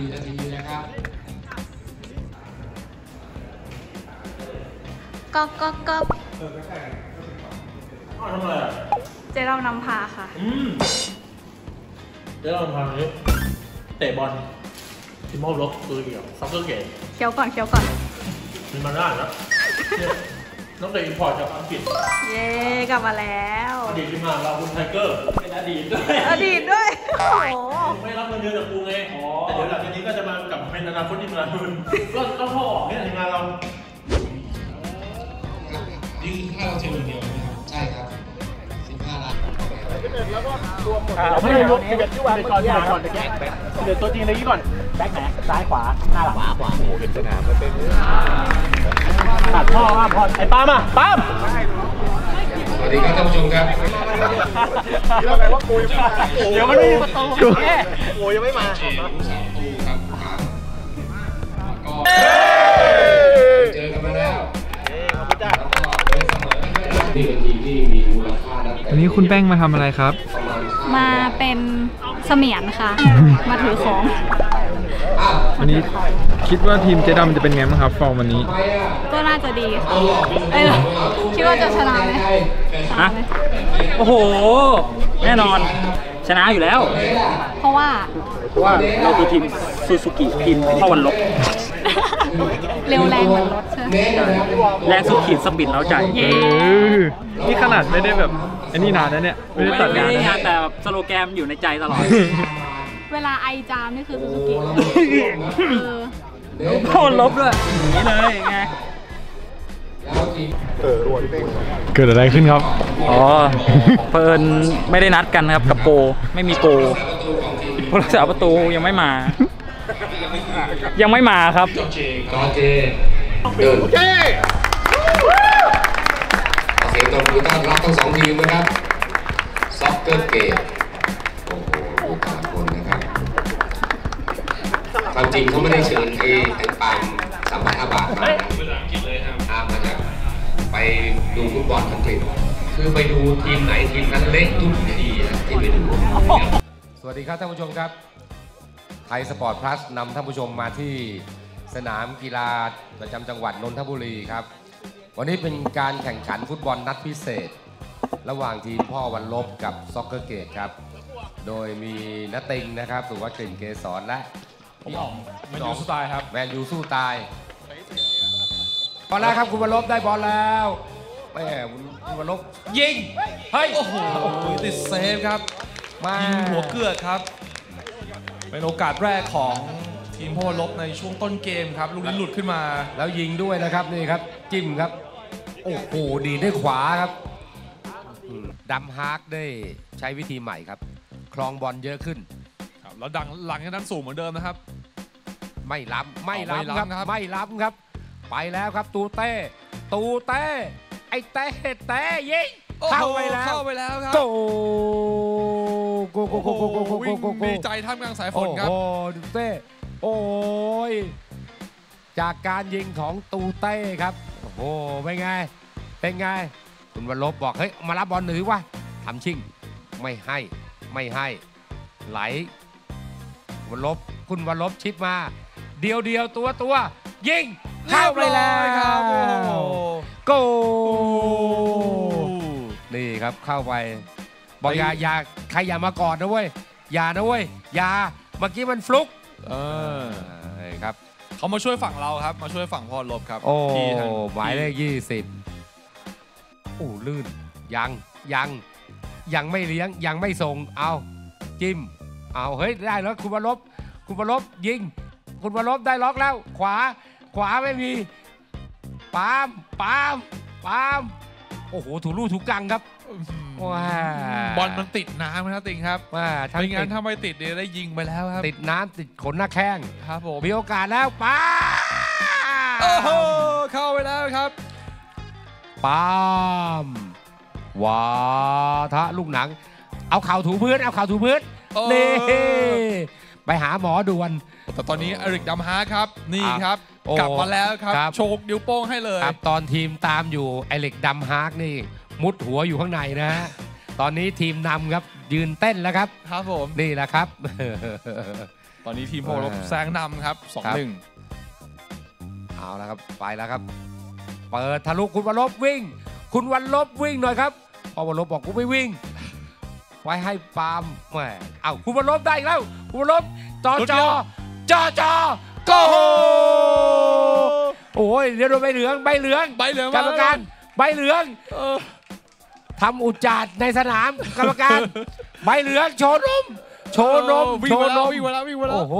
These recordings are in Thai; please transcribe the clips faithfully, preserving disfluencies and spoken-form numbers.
สี่นาทีนะครับก๊อกก๊อกก๊อกทำอะไรเจ๊เรานำพาค่ะอืมเจ๊เรานำพาเนี้ยเตะบอลทีมอลล็อกตัวเดียวซักเกอร์เกตเคี้ยวก่อนเคี้ยวก่อนมันมาได้นะน้องเตะอินพอร์ตจากอังกฤษเย้กลับมาแล้วอดีตที่มาเราคุณไทเกอร์เป็นอดีตด้วยอดีตด้วยโอ้โหไม่รับเงินเดือนจากกูไงแต่เดี๋ยวหลังจากนี้ก็จะมากลับเป็นอนาคตที่มาลุ้นก็ต้องพ่อออกเนี่ยทีมงานเราดีให้เราเจอเดียวนะครับใช่ครับสิบห้าล้านแล้วก็รวมหมดเราไม่ได้รวมสิบเอ็ดที่วางก่อนก่อนก่อนแยกแบ่งเดี๋ยวตัวจริงเลยยี่ก่อนแบ็คไหนซ้ายขวาหน้าหลังขวาขวาโอ้เห็นสนามมันเป็นตัดพ่อมาพอไอ้ป้ามาป้าสวัสดีครับท่านผู้ชมครับเราแปลว่ากูยังไม่มาเดี๋ยวมันไม่มีประตูกูยังไม่มาเจอกันมาแล้วอันนี้คุณแป้งมาทำอะไรครับมาเป็นเสมียนค่ะมาถือของอันนี้คิดว่าทีมเจดำจะเป็นไงบ้างครับฟอร์มวันนี้ก็น่าจะดีค่ะเอ้ยคิดว่าจะชนะไหมฮะโอ้โหแน่นอนชนะอยู่แล้วเพราะว่าเพราะว่าเราคือทีมซูซูกิทีมพ่อวันลบเร็วแรงเหมือนรถใช่แรงสุดขีดสปีดเราจ่ายนี่ขนาดไม่ได้แบบอันนี้นานนะเนี่ยไม่ได้ตัดงานนะแต่สโลแกนอยู่ในใจตลอดเวลาไอจามนี่คือซูซูกิพ่อลบด้วยอย่างนี้เลยไงเกิดอะไรขึ้นครับอ๋อเพิ่นไม่ได้นัดกันครับกับโกไม่มีโกผู้รักษาประตูยังไม่มายังไม่มาครับโอเคโอเคโอเคเสียงตบมือต้อนรับทั้งสองทีมนะครับ Soccer Gate โอ้โหผู้ต่างคนนะครับความจริงเขาไม่ได้เชิญไอ้ไอ้ปังสามพันห้าบาทมาตามมาจากไปดูฟุตบอลอังกฤษคือไปดูทีมไหนทีมนั้นเล็กทุกทีที่ไปดูสวัสดีครับท่านผู้ชมครับไทยสปอร์ตพลัสนำท่านผู้ชมมาที่สนามกีฬาประจำจังหวัดนนทบุรีครับวันนี้เป็นการแข่งขันฟุตบอลนัดพิเศษระหว่างทีมพ่อวันลบกับซ็อกเกอร์เกตครับโดยมีนัตติงนะครับสุวัชกลิ่นเกษรและพี่อ๋องแมนยูสู้ตายครับแมนยูสู้ตายบอลแล้วครับคุณวันลบได้บอลแล้วแม่คุณวันลบยิงเฮ้ยโอ้โหติดเซฟครับยิงหัวเกือกครับเป็นโอกาสแรกของทีมพ่อวันลบในช่วงต้นเกมครับลูกนี้หลุดขึ้นมาแล้วยิงด้วยนะครับนี่ครับจิ้มครับโอ้โหดีได้ขวาครับดัมฮาร์กได้ใช้วิธีใหม่ครับคลองบอลเยอะขึ้นแล้วดังหลังจากนั้นสูงเหมือนเดิมนะครับไม่ล้ำไม่ล้ำครับไม่ล้ำครับไปแล้วครับตูเต้ตูเต้ไอเต้เต้ยิงเข้าไปแล้วเข้าไปแล้วครับมีใจท่ามกลางสายฝนครับโอ้ดูเต้โอ้ยจากการยิงของตูเต้ครับโอ้โหเป็นไงเป็นไงคุณวันลบบอกเฮ้ยมารับบอลหรือวะทำชิ่งไม่ให้ไม่ให้ไหลวันลบคุณวันลบชิดมาเดียวเดียวตัวตัวยิงเข้าไปแล้วครับโอ้โหโกนี่ครับเข้าไปบอกอย่าอย่าใครอย่ามากอดนะเว้ยอย่านะเว้ยอย่าเมื่อกี้มันฟลุกเออครับเขามาช่วยฝั่งเราครับมาช่วยฝั่งพ่อลบครับโอ้หมายเลขยี่สิบโอ้ลื่นยังยังยังไม่เลี้ยงยังไม่ส่งเอาจิ้มเอาเฮ้ยได้แล้วคุณวันลบคุณวันลบยิงคุณวันลบได้ล็อกแล้วขวาขวาไม่มีปามปามปามโอ้โหถูลู่ถูกกังครับบอลมันติดน้ำนะติงครับไม่งั้นถ้าไม่ติดเนี่ยได้ยิงไปแล้วครับติดน้ำติดขนหน้าแข้งครับผมมีโอกาสแล้วป้าโอ้โหเข้าไปแล้วครับป้ามว้าทะลูกหนังเอาเข่าถูพื้นเอาเข่าถูพื้นนี่ไปหาหมอด่วนแต่ตอนนี้อริกดัมฮาครับนี่ครับกลับมาแล้วครับโชกนิ้วโป้งให้เลยครับตอนทีมตามอยู่อริกดัมฮานี่มุดหัวอยู่ข้างในนะตอนนี้ทีมนำครับยืนเต้นแล้วครับครับผมนี่แหละครับ ตอนนี้ทีมพลบแซงนำครับ สองหนึ่ง เอาแล้วครับไปแล้วครับเปิดทะลุคุณวันลบวิ่งคุณวันลบวิ่งหน่อยครับพอวันลบบอกกูไม่วิ่งไว้ให้ปาล์มแหมเอาคุณวันลบได้อีกแล้วคุณวันลบจอจอจอจอโกโอ้ยเดี๋ยวโดนใบเหลืองใบเหลืองใบเหลืองกรรมการใบเหลืองทำอุจจาระในสนามกรรมการใบเหลืองโชว์นมโชว์นมโชว์นมวิ่งมาแล้ววิ่งมาแล้วโอ้โห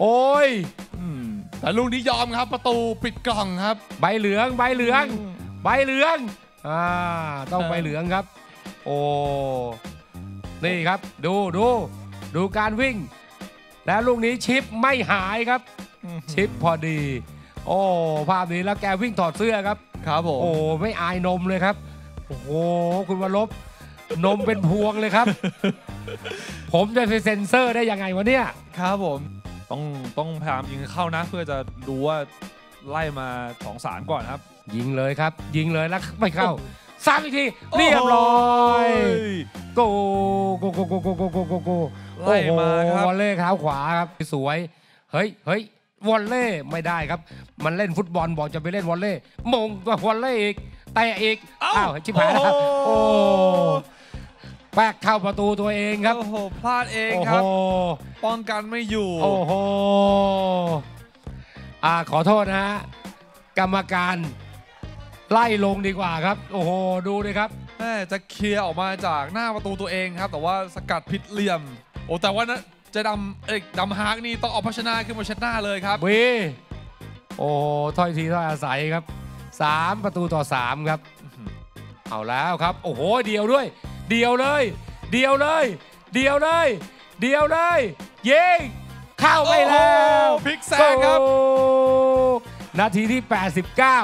โอ้ยแต่ลูกนี้ยอมครับประตูปิดกล่องครับใบเหลืองใบเหลืองใบเหลืองอ่าต้องใบเหลืองครับโอ้นี่ครับดูดูดูการวิ่งแล้วลูกนี้ชิปไม่หายครับชิปพอดีโอ้ภาพนี้แล้วแกวิ่งถอดเสื้อครับครับผมโอ้ไม่อายนมเลยครับโอ้โหคุณวรลบนมเป็นพวงเลยครับผมจะไปเซ็นเซอร์ได้ยังไงวะเนี่ยครับผมต้องต้องพยายามยิงเข้านะเพื่อจะดูว่าไล่มาสองสามก่อนครับยิงเลยครับยิงเลยแล้วไม่เข้าซ้ำอีกทีเรียบร้อยโกโกโกโกโกโกโกโกโกไล่มาครับวอลเล่เท้าขวาครับสวยเฮ้ยเฮ้ยวอลเล่ไม่ได้ครับมันเล่นฟุตบอลบอกจะไปเล่นวอลเล่มงตัววอลเล่อีกแต่อีกอ้าวชิบหายนะครับโอ้แป๊กเข้าประตูตัวเองครับโอ้โหพลาดเองครับป้องกันไม่อยู่โอ้โหอ่าขอโทษนะฮะกรรมการไล่ลงดีกว่าครับโอ้โหดูดิครับจะเคลียร์ออกมาจากหน้าประตูตัวเองครับแต่ว่าสกัดผิดเหลี่ยมโอ้แต่ว่านะจะดำเอกดำฮากนี่ต้องเอาพัชนาขึ้นมาเช็ดหน้าเลยครับวีโอ้ถ้อยทีถ้อยอาศัยครับสามประตูต่อสามครับเอาแล้วครับโอ้โหเดียวด้วยเดียวเลยเดียวเลยเดียวเลยเดียวเลยยิงเข้าไปแล้วพลิกแซงครับนาทีที่แปดสิบเก้า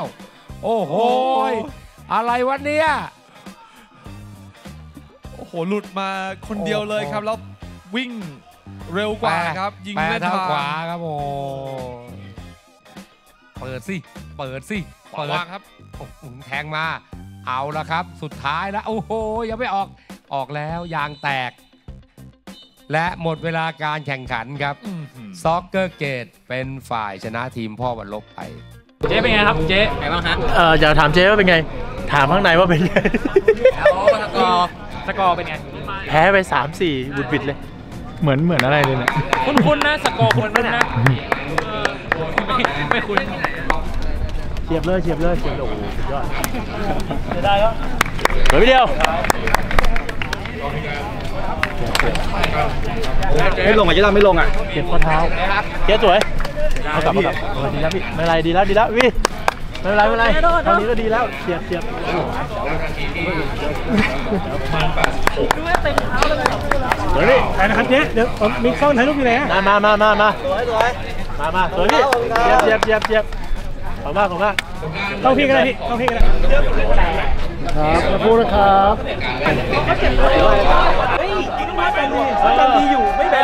โอ้โหอะไรวะเนี่ยโอ้โหหลุดมาคนเดียวเลยครับแล้ววิ่งเร็วกว่าครับยิงแม่นขวาครับโอ้เปิดสิเปิดสิเปิดครับแทงมาเอาละครับสุดท้ายแล้วโอ้โหยังไม่ออกออกแล้วยางแตกและหมดเวลาการแข่งขันครับSoccer Gateเป็นฝ่ายชนะทีมพ่อวันลบไปเจ๊เป็นไงครับเจ๊ไงบ้างฮะเอออยากถามเจ๊ว่าเป็นไงถามข้างในว่าเป็นไงสกอร์สกอร์เป็นไงแพ้ไป สามสี่ บุดบิดเลยเหมือนเหมือนอะไรเลยเนี่ยคุ้นๆนะสกอร์คุ้นๆนะไม่คุ้นเฉียบเลยเฉียบเลยเฉียบโอ้โหสุดยอดได้แล้วเหลือวิดีโอไม่ลงอ่ะเจ๊ดำไม่ลงอ่ะเก็บข้อเท้าเจ๊สวยเอากลับเอากลับดีแล้วพี่ไม่ไรดีแล้วดีแล้ววิไม่ไรไม่ไรตอนนี้ก็ดีแล้วเฉียบเฉียบเดี๋ยวนี่ถ่ายนะครับเจ๊เดี๋ยวมีกล้องถ่ายรูปอยู่ไหนมามามามามาสวยสวยมามาสวยพี่เฉียบเฉียบเฉียบขอบมากขอบมากเข้าพี่กันเลยพี่เข้าพี่กันเลยครับขอบคุณนะครับเฮ้ยกินมาเป็นดีสัตว์ดีอยู่ไม่เป็น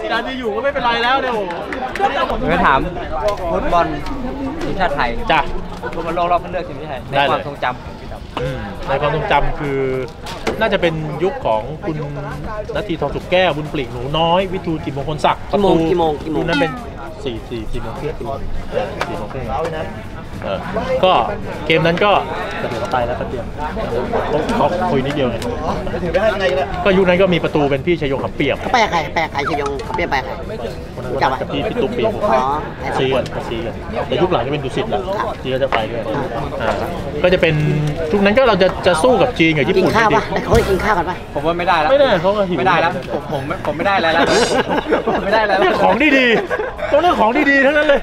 สีดำดีอยู่ก็ไม่เป็นไรแล้วเดี๋ยวผมจะถามฟุตบอลทีมชาติไทยจ้ะฟุตบอลโลกรอบคัดเลือกทีมชาติไทยในความทรงจำในความทรงจำคือน่าจะเป็นยุคของคุณณัฐีทองสุกแก้วบุญปลีกหนูน้อยวิทูจิตมงคลศักดิ์ประตูรุ่นนั้นเป็นสี่สี่สี่โมงเที่ยงสี่โมงเที่ยงสี่โมงเที่ยงก็เกมนั้นก็เดี๋ยวเราตายแล้วก็เตรียมเขาคุยนิดเดียวเลยก็ยุคนั้นก็มีประตูเป็นพี่ชยงขับเปียกแปลกใครแปลกใครชยงขับเปียกแปลกใครจับไปพี่พี่ตุ๊กปีกซีกันซีกันแต่ยุคหลังจะเป็นดุสิตแล้วจีก็จะไปด้วยก็จะเป็นทุกนั้นก็เราจะจะสู้กับจีนกับญี่ปุ่นกินข้าวปะเขาให้กินข้าวกันปะผมว่าไม่ได้แล้วไม่ได้เขาไม่ได้แล้วผมผมผมไม่ได้แล้วไม่ได้แล้วของดีดีต้องเรื่องของดีๆทั้งนั้นเลย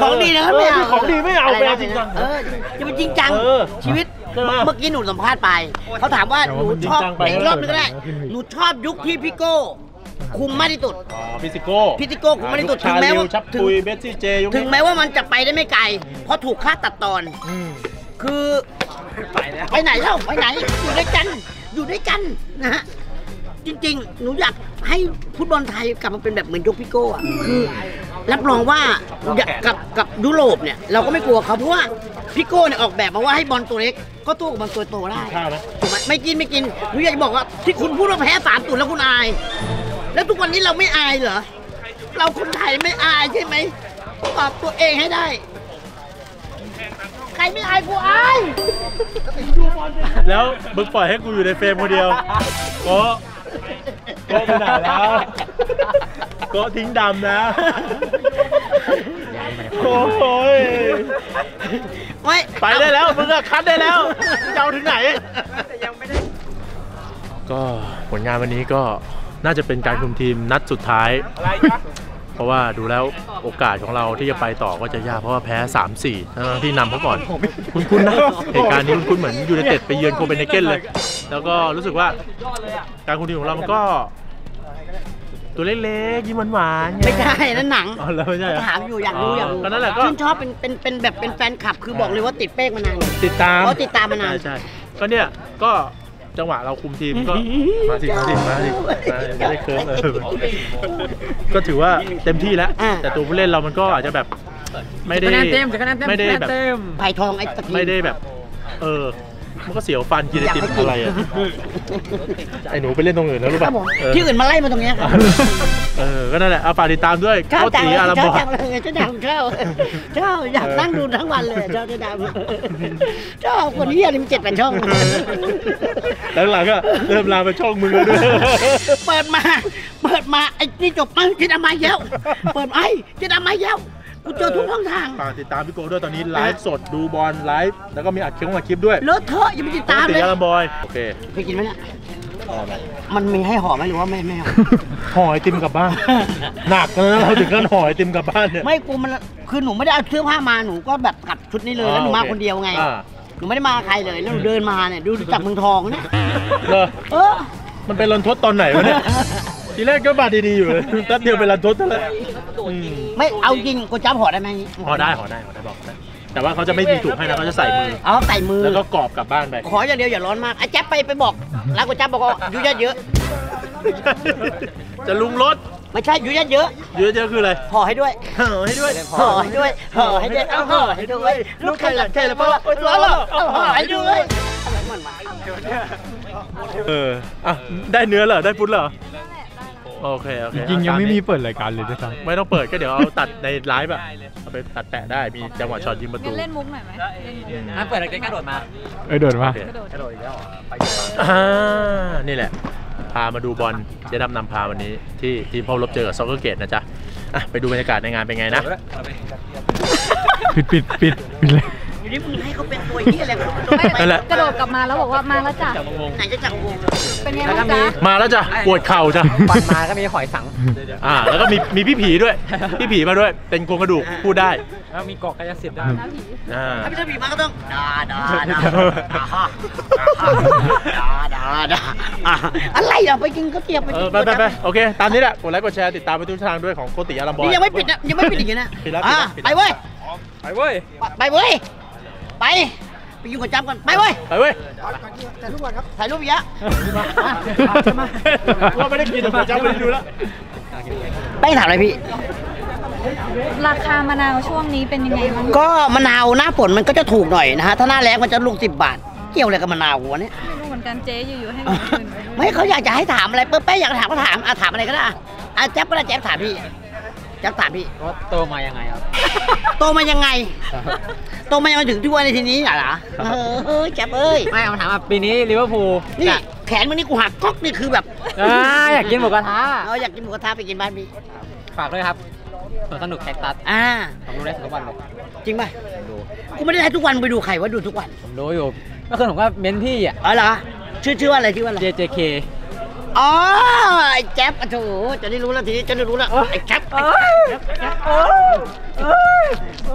ของดีนะครับไม่เอาของดีไม่เอาไปจริงจังเออจะเป็นจริงจังชีวิตเมื่อกี้หนูสัมภาษณ์ไปเขาถามว่าหนูชอบอีกรอบนึงก็ได้หนูชอบยุคที่พี่โก้คุมมากที่สุดพี่ซิโก้พี่ซิโก้คุมมากที่สุดถึงแม้ว่าถึงแม้ว่ามันจะไปได้ไม่ไกลเพราะถูกฆ่าตัดตอนคือไปไหนเล่าไปไหนอยู่ด้วยกันอยู่ด้วยกันนะฮะจริงๆหนูอยากให้ฟุตบอลไทยกลับมาเป็นแบบเหมือนยุคพี่โก้อะคือรับรองว่ากับกับยุโรปเนี่ยเราก็ไม่กลัวเขาเพราะว่าพี่โก้เนี่ยออกแบบมาว่าให้บอลตัวเล็กก็ตู้กับบอลตัวโตได้ไม่กินไม่กินหนูอยากจะบอกว่าที่คุณพูดว่าแพ้สามศูนย์แล้วคุณอายแล้วทุกวันนี้เราไม่อายเหรอ เราคนไทยไม่อายใช่ไหมตอบตัวเองให้ได้ใครไม่อายกูอายแล้วมึงปล่อยให้กูอยู่ในเฟรมคนเดียวก็ก็ไปไหนแล้วก็ทิ้งดำนะโอ้ยไปได้แล้วมึงอะคัดได้แล้วเจ้าถึงไหนก็ผลงานวันนี้ก็น่าจะเป็นการคุมทีมนัดสุดท้ายเพราะว่าดูแล้วโอกาสของเราที่จะไปต่อก็จะยากเพราะว่าแพ้ สามสี่ ทั้งที่นำเขาก่อนคุ้นๆนะเหตุการณ์นี้คุ้นๆเหมือนยูไนเต็ดไปเยือนโคเปนเฮเกนเลยแล้วก็รู้สึกว่าการคุมทีมของเรามันก็ตัวเล็กๆยิ้มหวานๆไม่ใช่นั่นหนังถามอยู่อยากรู้อยากรู้ชื่นชอบเป็นเป็นเป็นแบบเป็นแฟนคลับคือบอกเลยว่าติดเป๊กมานานติดตามเขาติดตามมานานใช่ก็เนี่ยก็จังหวะเราคุมทีมก็มาสิมาสิมาสิไม่ได้เคิร์ฟเลยก็ถือว่าเต็มที่แล้วแต่ตัวผู้เล่นเรามันก็อาจจะแบบไม่ได้ไม่ได้แบบไผ่ทองไอ้ตะกี้ไม่ได้แบบเออมันก็เสียวฟันกินไอติมอะไรอ่ะไอหนูไปเล่นตรงอื่นแล้วรู้ป่ะที่อื่นมาไล่มาตรงเนี้ยเออก็นั่นแหละเอาฝากติดตามด้วยข้าวตีอารมณ์บอกเจ้าดำข้าวเจ้าอยากนั่งดูทั้งวันเลยเจ้าเจ้าดำเจ้าคนนี้อันนี้มันเจ็ดแปดช่องแล้วหลังก็เริ่มลามไปช่องมือด้วยเปิดมาเปิดมาไอ้นี่จบปั้งกินอะไรเยอะเปิดไอ้กินอะไรเยอะกูเจอทุกช่องทางฝากติดตามพี่โก้ด้วยตอนนี้ไลฟ์สดดูบอลไลฟ์แล้วก็มีอัดคลิปอัดคลิปด้วยเลอะเทอะอย่าไปติดตามเลยติดตามบอยโอเคไปกินไหมเนี่ยมันมีให้ห่อไหมหรือว่าไม่ไม่ห่อไอติมกลับบ้านหนักนะเราถึงขั้นห่อไอติมกลับบ้านเนี่ยไม่กูมันคือหนูไม่ได้เอาเสื้อผ้ามาหนูก็แบบกลับชุดนี้เลยแล้วหนูมาคนเดียวไงหนูไม่ได้มาใครเลยแล้วหนูเดินมาเนี่ยดูจากเมืองทองเนี่ยเออมันเป็นรันทดตอนไหนวะเนี่ยทีแรกก็มาดีๆอยู่เลยแป๊บเดียวเป็นรันทดซะแล้วไม่เอาจริงกูจับห่อได้ไหมห่อได้ห่อได้ห่อได้บอกแต่ว่าเขาจะไม่มีถุงให้นะเขาจะใส่มืออ๋อใส่มือแล้วก็กรอบกลับบ้านไปขออย่างเดียวอย่าร้อนมากไอ้แจ๊บไปไปบอกแล้วกูจับบอกว่ายุ่ยเยอะจะลุงรถไม่ใช่ยุ่ยเยอะยุ่ยเยอะคืออะไรห่อให้ด้วยห่อให้ด้วยห่อให้ด้วยห่อให้ด้วยเอาห่อให้ด้วยลูกใครหลับใครหลับเพราะว่าร้อนหรอเอาห่อให้ด้วยเอออ่ะได้เนื้อเหรอได้พุ้นเหรอโอเคโอเคจริงยังไม่มีเปิดรายการเลยใช่ไหมไม่ต้องเปิดก็เดี๋ยวเอาตัดในไลฟ์แบบเอาไปตัดแปะได้มีจังหวะช็อตยิงประตูเล่นมุกหน่อยไหมถ้าเปิดรายการกระโดดมาเอ้ยโดดมาโดดอีกแล้วอ่านี่แหละพามาดูบอลเจ๊ดำนำพาวันนี้ที่ทีมพบรบเจอกับ Soccer Gate นะจ๊ะอ่ะไปดูบรรยากาศในงานเป็นไงนะปิดปิดปิดปิดเลยนี่มึงให้เขาเป็นตัวยี่อะไรกระโดดกลับมาแล้วบอกว่ามาแล้วจ้ะไหนจะจังวงเป็นยังไงจ้ะมาแล้วจ้ะปวดเข่าจ้ะปัดมาก็มีหอยสังอ่าแล้วก็มีมีพี่ผีด้วยพี่ผีมาด้วยเป็นโครงกระดูกพูดได้แล้วมีเกาะกายสิทธิ์ได้ถ้าพี่ผีมาก็ต้องด่าด่าด่าด่าด่าอะไรเราไปกินก๋วยเตี๋ยวไปไปไปไปโอเคตามนี้แหละกดไลค์กดแชร์ติดตามไปทุกทางด้วยของโคติอารัมบอยยังไม่ปิดนะยังไม่ปิดอย่างนี้นะไปเว้ยไปเว้ยไปเว้ยไปไปอยู่กับจำก่อนไปเว้ยไปเว้ยถ่ายรูปก่อนครับถ่ายรูปเยอะว่าไม่ได้กินแต่จำไม่ได้ดูแล้วไปถามอะไรพี่ราคามะนาวช่วงนี้เป็นยังไงบ้างก็มะนาวหน้าฝนมันก็จะถูกหน่อยนะฮะถ้าหน้าแล้งมันจะลูกสิบบาทเกี่ยวอะไรกับมะนาววะเนี่ยไม่รู้เหมือนกันเจ๊อยู่ๆให้ไม่เขาอยากจะให้ถามอะไรเปิ้ลแป๊ะอยากถามก็ถามอ่ะถามอะไรก็ได้อ่ะแจ๊บก็ได้แจ๊บถามพี่แจ๊บถามพี่โตมายังไงครับโตมายังไงโตมายังไงถึงที่วันในทีนี้เหรอเออแจ๊บเอ้ยไม่เอาถามว่าปีนี้ลิเวอร์พูลนี่แขนมึงนี่กูหักก๊อกนี่คือแบบอยากกินหมูกระทะเราอยากกินหมูกระทะไปกินบ้านพี่ฝากด้วยครับสนุกแคคตัสอ่าผมดูได้ทุกวันเลยจริงป่ะดูกูไม่ได้ทุกวันไปดูใครว่าดูทุกวันผมรู้อยู่เมื่อคืนผมก็เม้นพี่อ่ะอ๋อเหรอชื่อชื่อว่าอะไรชื่อว่าอะไร เจ เจ เคอ๋อไอ้แจ๊บโอ้โหจะได้รู้แล้วทีนี้จะได้รู้แล้วไอ้แจ๊บไอ้แจ๊บโอ้ยโอ้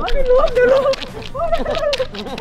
ยรู้รู้